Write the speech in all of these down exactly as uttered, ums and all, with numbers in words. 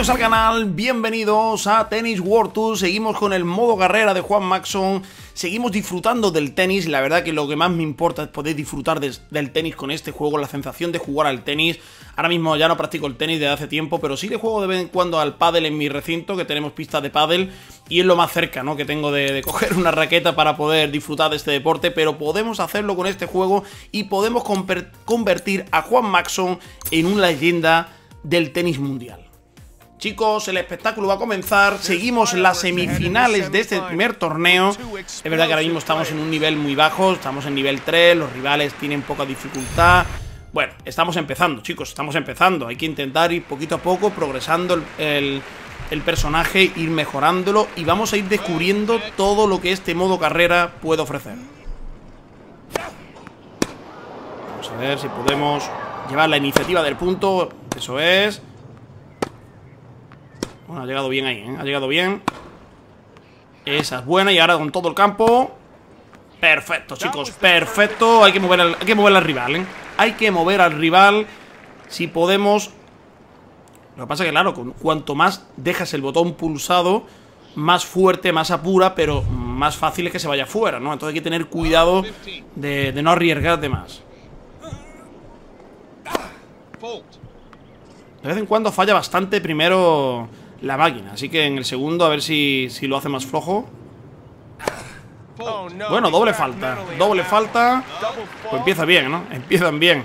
Bienvenidos al canal, bienvenidos a Tennis World Tour. Seguimos con el modo carrera de Juan Maxon, seguimos disfrutando del tenis. La verdad que lo que más me importa es poder disfrutar de, del tenis con este juego, la sensación de jugar al tenis. Ahora mismo ya no practico el tenis desde hace tiempo, pero sí le juego de vez en cuando al pádel en mi recinto, que tenemos pistas de pádel, y es lo más cerca, ¿no?, que tengo de, de coger una raqueta para poder disfrutar de este deporte. Pero podemos hacerlo con este juego y podemos convertir a Juan Maxon en una leyenda del tenis mundial. Chicos, el espectáculo va a comenzar. Seguimos las semifinales de este primer torneo. Es verdad que ahora mismo estamos en un nivel muy bajo, estamos en nivel tres, los rivales tienen poca dificultad. Bueno, estamos empezando, chicos, estamos empezando. Hay que intentar ir poquito a poco progresando el, el, el personaje, ir mejorándolo, y vamos a ir descubriendo todo lo que este modo carrera puede ofrecer. Vamos a ver si podemos llevar la iniciativa del punto. Eso es. Bueno, ha llegado bien ahí, ¿eh? Ha llegado bien. Esa es buena. Y ahora con todo el campo. Perfecto, chicos, perfecto. Hay que mover al, hay que mover al rival, ¿eh? Hay que mover al rival si podemos. Lo que pasa es que, claro, cuanto más dejas el botón pulsado, más fuerte, más apura, pero más fácil es que se vaya fuera, ¿no? Entonces hay que tener cuidado de, de no arriesgarte más. De vez en cuando falla bastante primero la máquina, así que en el segundo a ver si, si lo hace más flojo. Bueno, doble falta, doble falta. Pues empieza bien, ¿no? Empiezan bien.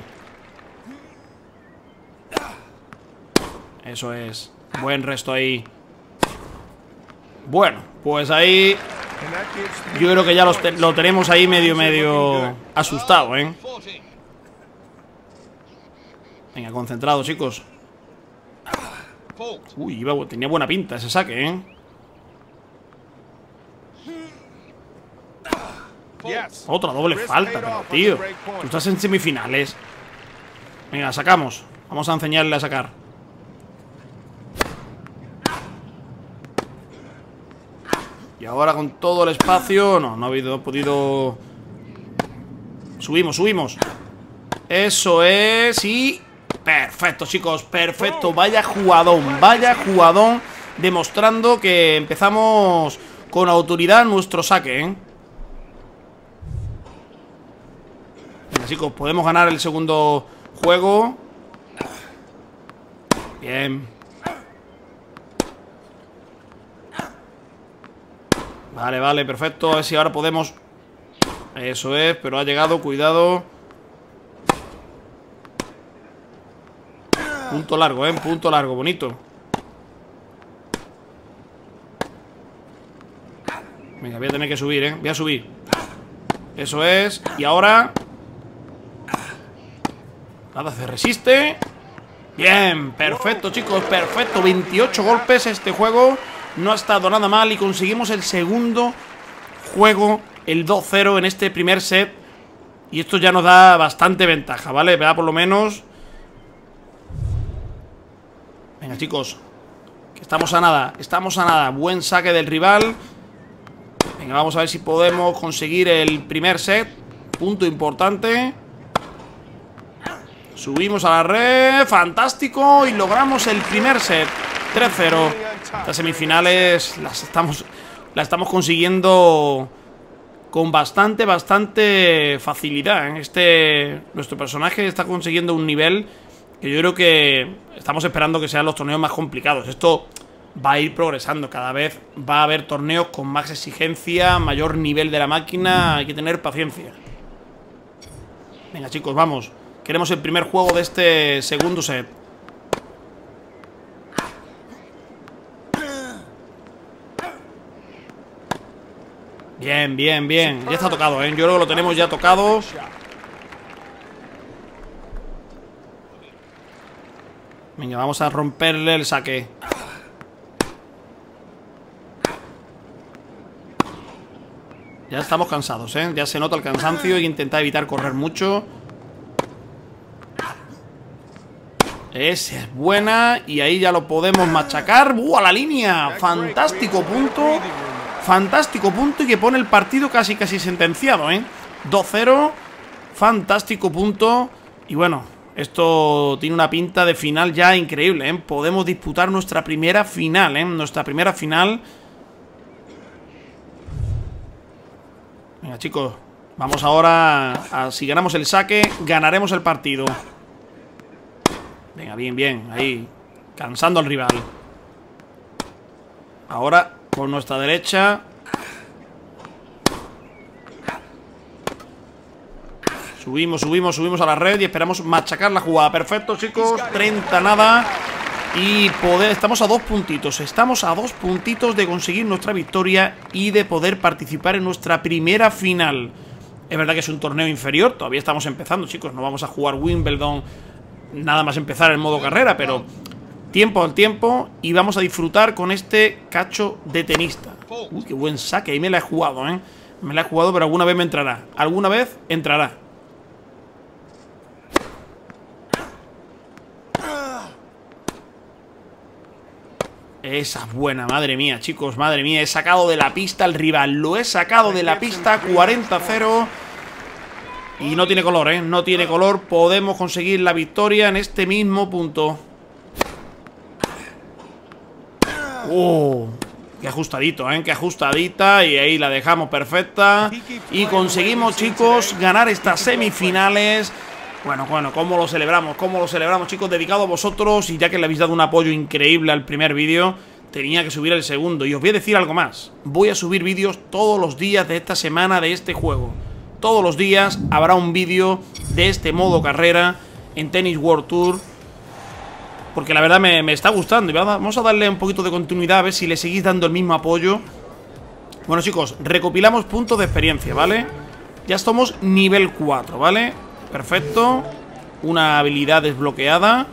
Eso es. Buen resto ahí. Bueno, pues ahí yo creo que ya los te lo tenemos ahí medio, medio asustado, ¿eh? Venga, concentrado, chicos. Uy, iba, tenía buena pinta ese saque, ¿eh? Otra doble falta, pero, tío, tú estás en semifinales. Venga, sacamos. Vamos a enseñarle a sacar. Y ahora con todo el espacio. No, no ha habido, no ha podido. Subimos, subimos. Eso es, y... perfecto, chicos, perfecto. Vaya jugadón, vaya jugadón, demostrando que empezamos con autoridad nuestro saque, ¿eh? Venga, chicos, podemos ganar el segundo juego. Bien. Vale, vale, perfecto. A ver si ahora podemos. Eso es, pero ha llegado, cuidado. Punto largo, ¿eh? Punto largo, bonito. Venga, voy a tener que subir, ¿eh? Voy a subir. Eso es. Y ahora... nada, se resiste. Bien, perfecto, chicos, perfecto. veintiocho golpes este juego. No ha estado nada mal y conseguimos el segundo juego, el dos cero en este primer set. Y esto ya nos da bastante ventaja, ¿vale? ¿Verdad? Por lo menos... venga, chicos, que estamos a nada, estamos a nada. Buen saque del rival. Venga, vamos a ver si podemos conseguir el primer set. Punto importante. Subimos a la red. Fantástico. Y logramos el primer set. tres cero. Las semifinales las estamos, las estamos consiguiendo con bastante, bastante facilidad. Este, nuestro personaje está consiguiendo un nivel... que yo creo que estamos esperando que sean los torneos más complicados. Esto va a ir progresando. Cada vez va a haber torneos con más exigencia, mayor nivel de la máquina. Hay que tener paciencia. Venga, chicos, vamos. Queremos el primer juego de este segundo set. Bien, bien, bien. Ya está tocado, ¿eh? Yo creo que lo tenemos ya tocado. Venga, vamos a romperle el saque. Ya estamos cansados, ¿eh? Ya se nota el cansancio y intentar evitar correr mucho. Esa es buena. Y ahí ya lo podemos machacar. ¡Uh, a la línea! Fantástico punto. Fantástico punto y que pone el partido casi casi sentenciado, ¿eh? dos cero. Fantástico punto. Y bueno... Esto tiene una pinta de final ya increíble, ¿eh? Podemos disputar nuestra primera final, ¿eh? Nuestra primera final. Venga, chicos. Vamos ahora a, si ganamos el saque, ganaremos el partido. Venga, bien, bien. Ahí. Cansando al rival. Ahora, con nuestra derecha. Subimos, subimos, subimos a la red y esperamos machacar la jugada. Perfecto, chicos. treinta nada. Y poder... Estamos a dos puntitos. Estamos a dos puntitos de conseguir nuestra victoria y de poder participar en nuestra primera final. Es verdad que es un torneo inferior. Todavía estamos empezando, chicos. No vamos a jugar Wimbledon nada más empezar el modo carrera, pero tiempo al tiempo. Y vamos a disfrutar con este cacho de tenista. Uy, qué buen saque. Ahí me la he jugado, ¿eh? Me la he jugado, pero alguna vez me entrará. Alguna vez entrará. Esa es buena, madre mía, chicos, madre mía. He sacado de la pista al rival. Lo he sacado de la pista, cuarenta a cero. Y no tiene color, ¿eh? No tiene color. Podemos conseguir la victoria en este mismo punto. ¡Oh! Qué ajustadito, ¿eh? Qué ajustadita. Y ahí la dejamos perfecta. Y conseguimos, chicos, ganar estas semifinales. Bueno, bueno, ¿cómo lo celebramos? ¿Cómo lo celebramos, chicos? Dedicado a vosotros, y ya que le habéis dado un apoyo increíble al primer vídeo, tenía que subir el segundo. Y os voy a decir algo más. Voy a subir vídeos todos los días de esta semana de este juego. Todos los días habrá un vídeo de este modo carrera en Tennis World Tour. Porque la verdad me, me está gustando. Y vamos a darle un poquito de continuidad, a ver si le seguís dando el mismo apoyo. Bueno, chicos, recopilamos puntos de experiencia, ¿vale? Ya somos nivel cuatro, ¿vale? Perfecto, una habilidad desbloqueada.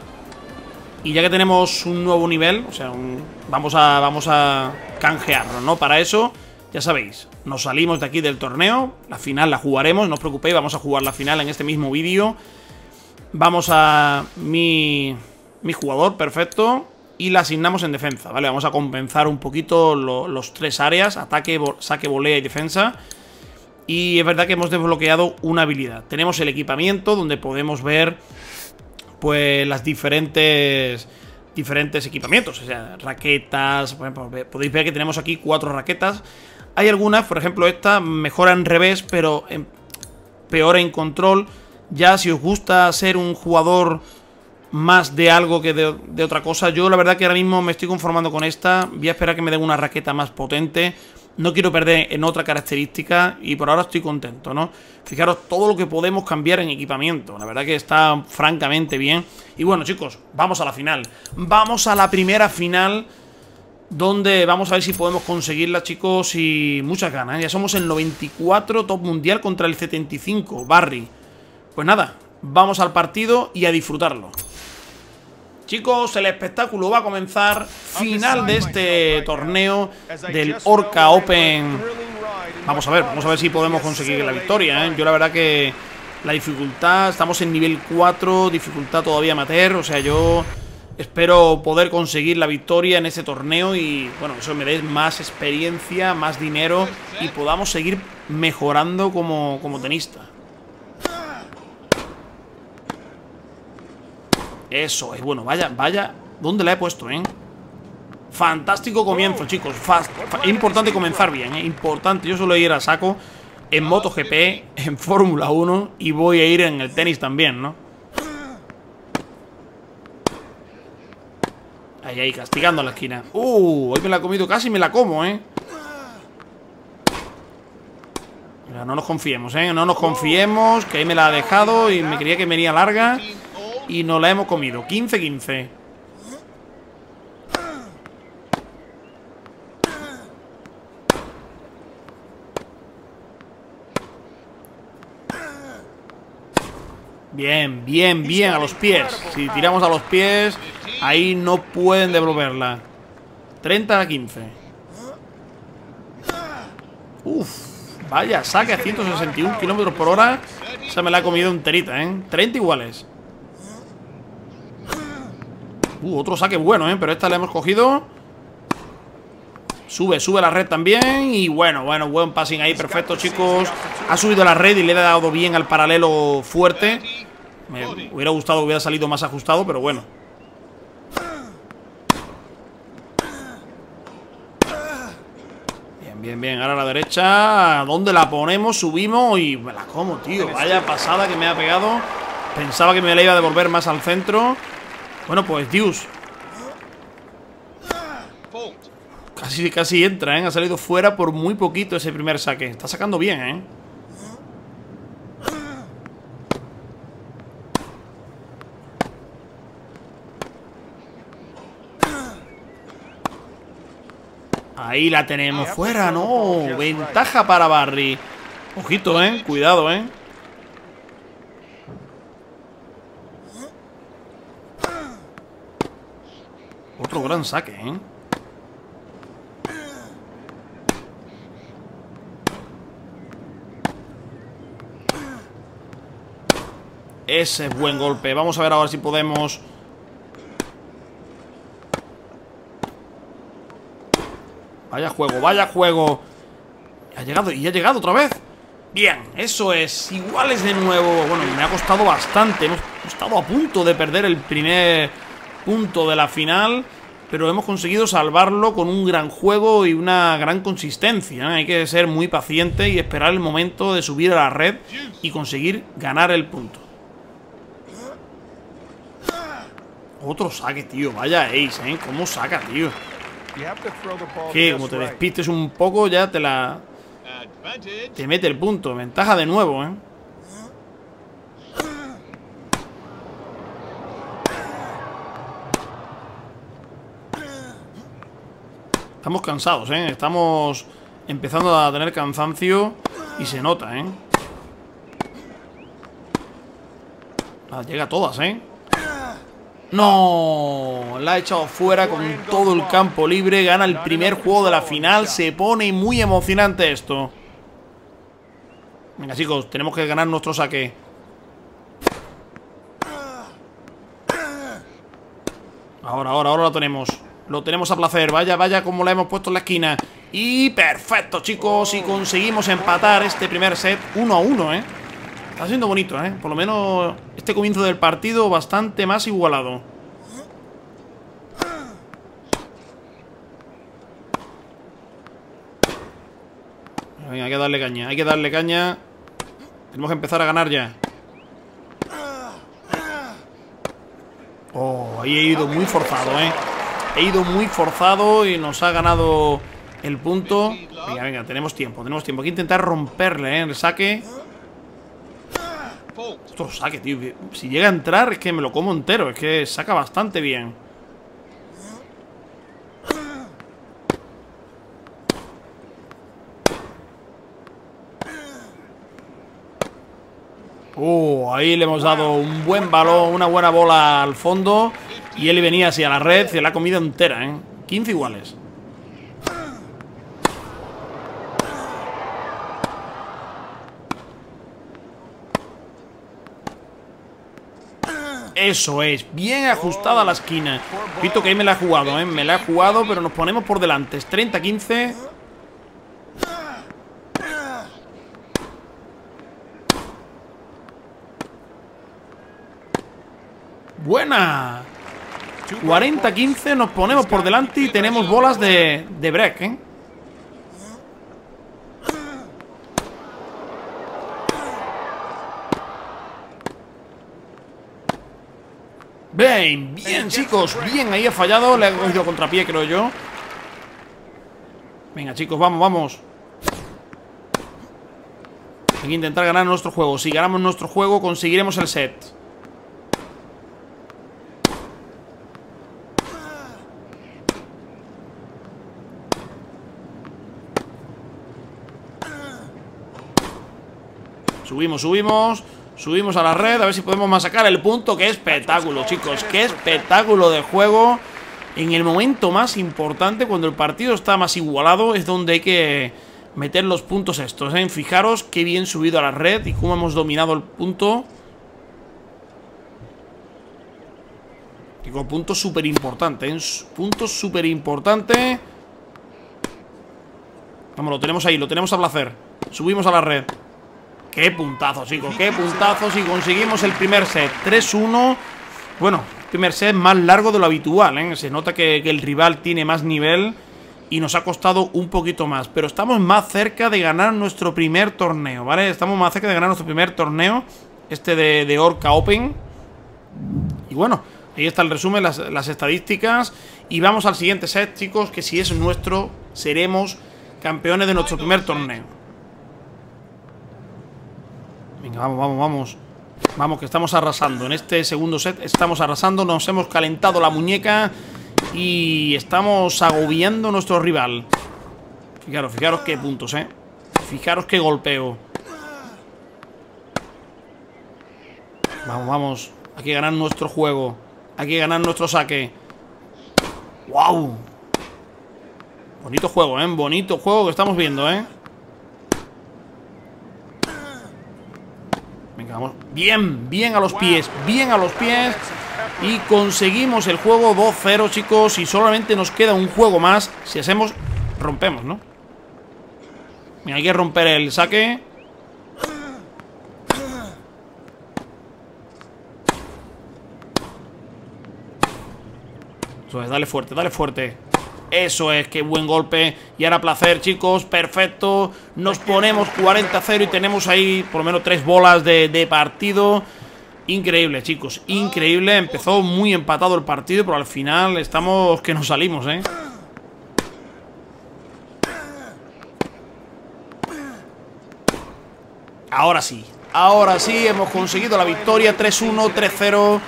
Y ya que tenemos un nuevo nivel, o sea, un, vamos a, vamos a canjearlo, ¿no? Para eso, ya sabéis, nos salimos de aquí del torneo. La final la jugaremos, no os preocupéis, vamos a jugar la final en este mismo vídeo. Vamos a mi, mi jugador, perfecto. Y la asignamos en defensa, ¿vale? Vamos a compensar un poquito lo, los tres áreas, ataque, saque, volea y defensa. Y es verdad que hemos desbloqueado una habilidad. Tenemos el equipamiento donde podemos ver pues las diferentes diferentes equipamientos, o sea, raquetas, por ejemplo, podéis ver que tenemos aquí cuatro raquetas. Hay algunas, por ejemplo, esta mejora en revés, pero en, peor en control. Ya si os gusta ser un jugador más de algo que de, de otra cosa, yo la verdad que ahora mismo me estoy conformando con esta. Voy a esperar que me den una raqueta más potente. No quiero perder en otra característica y por ahora estoy contento, ¿no? Fijaros todo lo que podemos cambiar en equipamiento. La verdad que está francamente bien. Y bueno, chicos, vamos a la final. Vamos a la primera final, donde vamos a ver si podemos conseguirla, chicos. Y muchas ganas. Ya somos el noventa y cuatro top mundial contra el setenta y cinco, Barry. Pues nada, vamos al partido y a disfrutarlo. Chicos, el espectáculo va a comenzar. Final de este torneo del Orca Open. Vamos a ver, vamos a ver si podemos conseguir la victoria, ¿eh? Yo la verdad que la dificultad, estamos en nivel cuatro, dificultad todavía amateur. O sea, yo espero poder conseguir la victoria en este torneo. Y bueno, eso me dé más experiencia, más dinero, y podamos seguir mejorando como, como tenista. Eso es, bueno, vaya, vaya. ¿Dónde la he puesto, eh? Fantástico comienzo, chicos. Fast, fa importante comenzar bien, eh. Importante, yo suelo ir a saco en MotoGP, en Fórmula uno, y voy a ir en el tenis también, ¿no? Ahí, ahí, castigando a la esquina. Uh, hoy me la he comido, casi me la como, eh. Mira, no nos confiemos, eh. No nos confiemos, que ahí me la ha dejado y me creía que venía larga. Y nos la hemos comido. quince quince. Bien, bien, bien. A los pies. Si tiramos a los pies, ahí no pueden devolverla. treinta a quince. Uf. Vaya, saque a ciento sesenta y uno kilómetros por hora. Esa me la ha comido enterita, ¿eh? treinta iguales. Uh, otro saque bueno, ¿eh? Pero esta la hemos cogido. Sube, sube la red también. Y bueno, bueno, buen passing ahí. Perfecto, chicos. Ha subido la red y le he dado bien al paralelo fuerte. Me hubiera gustado que hubiera salido más ajustado, pero bueno. Bien, bien, bien. Ahora a la derecha. ¿Dónde la ponemos? Subimos y me la como, tío. Vaya pasada que me ha pegado. Pensaba que me la iba a devolver más al centro. Bueno, pues Dios. Casi, casi entra, ¿eh? Ha salido fuera por muy poquito ese primer saque. Está sacando bien, ¿eh? Ahí la tenemos, fuera, no. Ventaja para Barry. Ojito, eh, cuidado, eh. Otro gran saque, eh. Ese es buen golpe. Vamos a ver ahora si podemos... Vaya juego, vaya juego. Ha llegado, y ha llegado otra vez. Bien, eso es. Iguales de nuevo. Bueno, me ha costado bastante. Hemos estado a punto de perder el primer punto de la final, pero hemos conseguido salvarlo con un gran juego y una gran consistencia, ¿eh? Hay que ser muy paciente y esperar el momento de subir a la red y conseguir ganar el punto. Otro saque, tío. Vaya ace, ¿eh? ¿Cómo saca, tío? Que como te despistes un poco ya te la... Te mete el punto. Ventaja de nuevo, ¿eh? Estamos cansados, ¿eh? Estamos empezando a tener cansancio y se nota, ¿eh? Ah, llega a todas, ¿eh? No, la ha echado fuera con todo el campo libre. Gana el primer juego de la final. Se pone muy emocionante esto. Venga, chicos, tenemos que ganar nuestro saque. Ahora, ahora, ahora lo tenemos. Lo tenemos a placer. Vaya, vaya como la hemos puesto en la esquina. Y perfecto, chicos. Y conseguimos empatar este primer set uno a uno, ¿eh? Está siendo bonito, ¿eh? Por lo menos este comienzo del partido bastante más igualado. Venga, hay que darle caña, hay que darle caña. Tenemos que empezar a ganar ya. Oh, ahí he ido muy forzado, ¿eh? He ido muy forzado y nos ha ganado el punto. Venga, venga, tenemos tiempo, tenemos tiempo. Hay que intentar romperle, ¿eh? El saque... Otro saque, tío. Si llega a entrar es que me lo como entero. Es que saca bastante bien. Oh, ahí le hemos dado un buen balón, una buena bola al fondo. Y él venía hacia la red. Se la ha comido entera, ¿eh? quince iguales. Eso es, bien ajustada la esquina. Visto que ahí me la ha jugado, ¿eh? Me la ha jugado, pero nos ponemos por delante. Es treinta a quince. Buena. cuarenta a quince, nos ponemos por delante y tenemos bolas de, de break, ¿eh? Bien, bien, chicos, bien, ahí ha fallado. Le ha cogido contrapié, creo yo. Venga, chicos, vamos, vamos. Hay que intentar ganar nuestro juego. Si ganamos nuestro juego, conseguiremos el set. Subimos, subimos. Subimos a la red, a ver si podemos masacrar el punto. ¡Qué espectáculo, chicos! ¡Qué espectáculo de juego! En el momento más importante, cuando el partido está más igualado, es donde hay que meter los puntos estos, ¿eh? Fijaros qué bien subido a la red y cómo hemos dominado el punto. Digo, punto súper importante, ¿eh? Punto súper importante. Vamos, lo tenemos ahí, lo tenemos a placer. Subimos a la red. Qué puntazo, chicos, qué puntazo. Y conseguimos el primer set, tres uno. Bueno, primer set más largo de lo habitual, ¿eh? Se nota que, que el rival tiene más nivel y nos ha costado un poquito más, pero estamos más cerca de ganar nuestro primer torneo, ¿vale? Estamos más cerca de ganar nuestro primer torneo, este de, de Orca Open. Y bueno, ahí está el resumen, las, las estadísticas. Y vamos al siguiente set, chicos, que si es nuestro, seremos campeones de nuestro primer torneo. Venga, vamos, vamos, vamos. Vamos, que estamos arrasando. En este segundo set estamos arrasando, nos hemos calentado la muñeca y estamos agobiando a nuestro rival. Fijaros, fijaros qué puntos, eh. Fijaros qué golpeo. Vamos, vamos. Hay que ganar nuestro juego. Hay que ganar nuestro saque. ¡Wow! Bonito juego, eh. Bonito juego que estamos viendo, eh. Venga, vamos. Bien, bien a los pies. Bien a los pies. Y conseguimos el juego dos cero, chicos. Y solamente nos queda un juego más. Si hacemos, rompemos, ¿no? Mira, hay que romper el saque. Eso es, dale fuerte, dale fuerte. Eso es, qué buen golpe. Y ahora placer, chicos, perfecto. Nos ponemos cuarenta a cero y tenemos ahí por lo menos tres bolas de, de partido. Increíble, chicos, increíble. Empezó muy empatado el partido, pero al final estamos que nos salimos, ¿eh? Ahora sí, ahora sí, hemos conseguido la victoria. Tres uno, tres cero.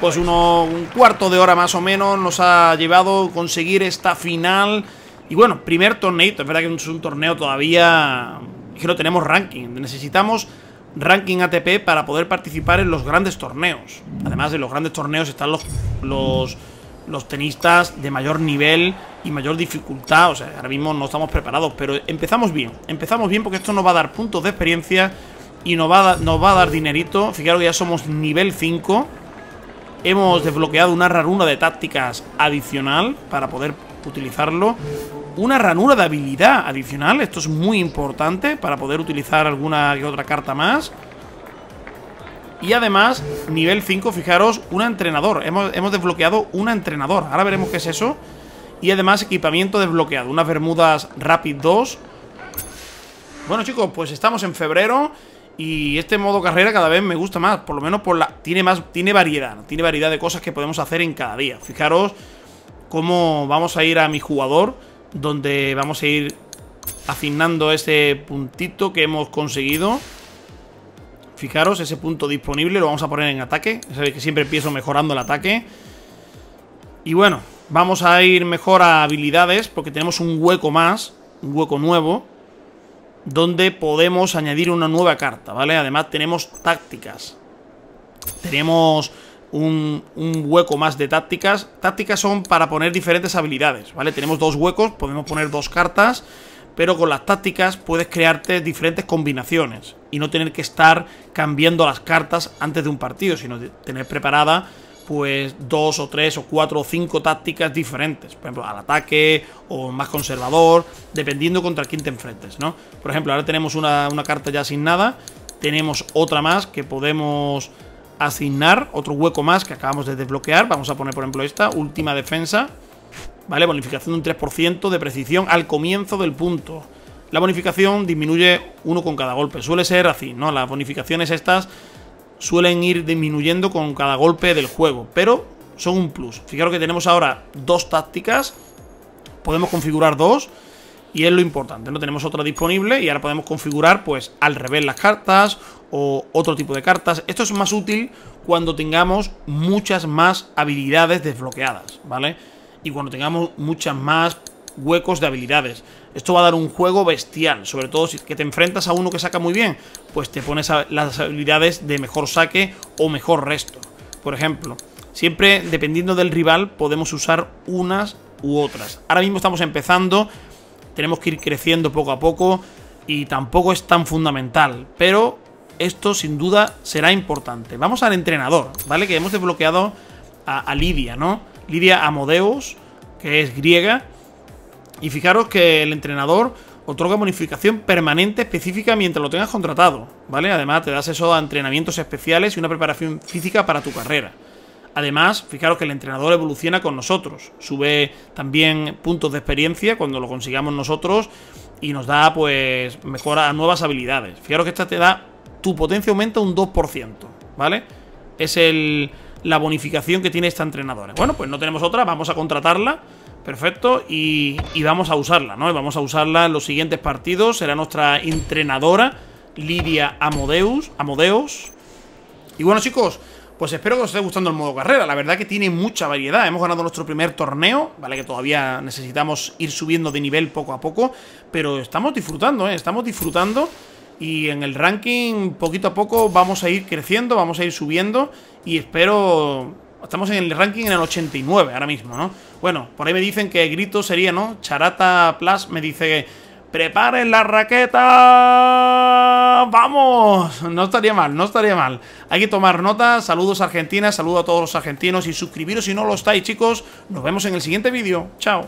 Pues uno, un cuarto de hora más o menos nos ha llevado a conseguir esta final. Y bueno, primer torneito. Es verdad que es un torneo todavía que no tenemos ranking. Necesitamos ranking A T P para poder participar en los grandes torneos. Además de los grandes torneos están los, los, los tenistas de mayor nivel y mayor dificultad. O sea, ahora mismo no estamos preparados, pero empezamos bien. Empezamos bien porque esto nos va a dar puntos de experiencia y nos va a, nos va a dar dinerito. Fijaros que ya somos nivel cinco. Hemos desbloqueado una ranura de tácticas adicional para poder utilizarlo. Una ranura de habilidad adicional. Esto es muy importante para poder utilizar alguna que otra carta más. Y además, nivel cinco, fijaros, una entrenador. Hemos, hemos desbloqueado una entrenador. Ahora veremos qué es eso. Y además, equipamiento desbloqueado. Unas bermudas Rapid dos. Bueno, chicos, pues estamos en febrero. Y este modo carrera cada vez me gusta más. Por lo menos por la, tiene, más, tiene variedad. Tiene variedad de cosas que podemos hacer en cada día. Fijaros cómo vamos a ir a mi jugador, donde vamos a ir asignando ese puntito que hemos conseguido. Fijaros, ese punto disponible lo vamos a poner en ataque. Sabéis que siempre empiezo mejorando el ataque. Y bueno, vamos a ir mejor a habilidades, porque tenemos un hueco más, un hueco nuevo, donde podemos añadir una nueva carta, ¿vale? Además tenemos tácticas. Tenemos Un, un hueco más de tácticas. Tácticas son para poner diferentes habilidades, ¿vale? Tenemos dos huecos, podemos poner dos cartas, pero con las tácticas puedes crearte diferentes combinaciones y no tener que estar cambiando las cartas antes de un partido, sino tener preparada pues dos o tres o cuatro o cinco tácticas diferentes. Por ejemplo, al ataque o más conservador, dependiendo contra quién te enfrentes, ¿no? Por ejemplo, ahora tenemos una, una carta ya asignada. Tenemos otra más que podemos asignar, otro hueco más que acabamos de desbloquear. Vamos a poner por ejemplo esta, última defensa, ¿vale? Bonificación de un tres por ciento de precisión al comienzo del punto. La bonificación disminuye uno con cada golpe. Suele ser así, ¿no? Las bonificaciones estas suelen ir disminuyendo con cada golpe del juego, pero son un plus. Fijaros que tenemos ahora dos tácticas, podemos configurar dos y es lo importante, ¿no? Tenemos otra disponible y ahora podemos configurar pues al revés las cartas o otro tipo de cartas. Esto es más útil cuando tengamos muchas más habilidades desbloqueadas, ¿vale? Y cuando tengamos muchas más huecos de habilidades. Esto va a dar un juego bestial, sobre todo si que te enfrentas a uno que saca muy bien, pues te pones a las habilidades de mejor saque o mejor resto. Por ejemplo, siempre dependiendo del rival podemos usar unas u otras. Ahora mismo estamos empezando, tenemos que ir creciendo poco a poco y tampoco es tan fundamental, pero esto sin duda será importante. Vamos al entrenador, ¿vale? Que hemos desbloqueado a, a Lidia, ¿no? Lidia Amodeus, que es griega. Y fijaros que el entrenador otorga bonificación permanente específica mientras lo tengas contratado, ¿vale? Además, te da acceso a entrenamientos especiales y una preparación física para tu carrera. Además, fijaros que el entrenador evoluciona con nosotros, sube también puntos de experiencia cuando lo consigamos nosotros y nos da, pues, mejora, nuevas habilidades. Fijaros que esta te da, tu potencia aumenta un dos por ciento, ¿vale? Es el, la bonificación que tiene esta entrenadora. Bueno, pues no tenemos otra, vamos a contratarla, perfecto, y, y vamos a usarla, ¿no? Vamos a usarla en los siguientes partidos, será nuestra entrenadora, Lidia Amodeus, Amodeus. Y bueno, chicos, pues espero que os esté gustando el modo carrera. La verdad que tiene mucha variedad. Hemos ganado nuestro primer torneo, vale, que todavía necesitamos ir subiendo de nivel poco a poco, pero estamos disfrutando, ¿eh? Estamos disfrutando y en el ranking poquito a poco vamos a ir creciendo, vamos a ir subiendo y espero... Estamos en el ranking en el ochenta y nueve ahora mismo, ¿no? Bueno, por ahí me dicen que grito sería, ¿no? Charata Plus me dice que... ¡Preparen la raqueta! ¡Vamos! No estaría mal, no estaría mal. Hay que tomar nota. Saludos a Argentina, saludos a todos los argentinos y suscribiros si no lo estáis, chicos. Nos vemos en el siguiente vídeo. Chao.